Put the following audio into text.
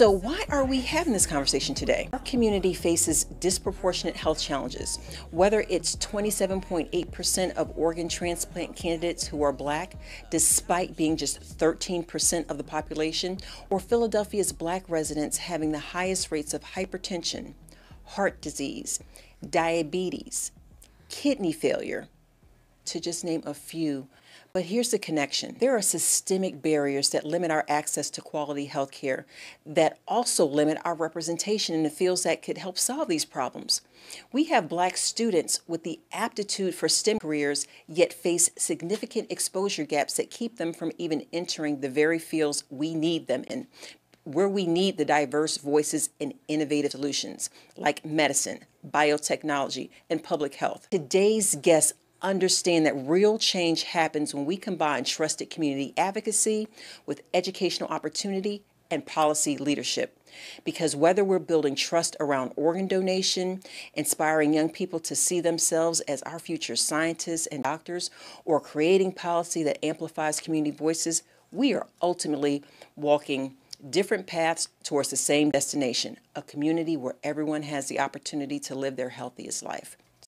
So why are we having this conversation today? Our community faces disproportionate health challenges, whether it's 27.8% of organ transplant candidates who are Black, despite being just 13% of the population, or Philadelphia's Black residents having the highest rates of hypertension, heart disease, diabetes, kidney failure, to just name a few. But here's the connection. There are systemic barriers that limit our access to quality health care that also limit our representation in the fields that could help solve these problems. We have Black students with the aptitude for STEM careers yet face significant exposure gaps that keep them from even entering the very fields we need them in, where we need the diverse voices and innovative solutions like medicine, biotechnology, and public health. Today's guest understand that real change happens when we combine trusted community advocacy with educational opportunity and policy leadership. Because whether we're building trust around organ donation, inspiring young people to see themselves as our future scientists and doctors, or creating policy that amplifies community voices, we are ultimately walking different paths towards the same destination, a community where everyone has the opportunity to live their healthiest life.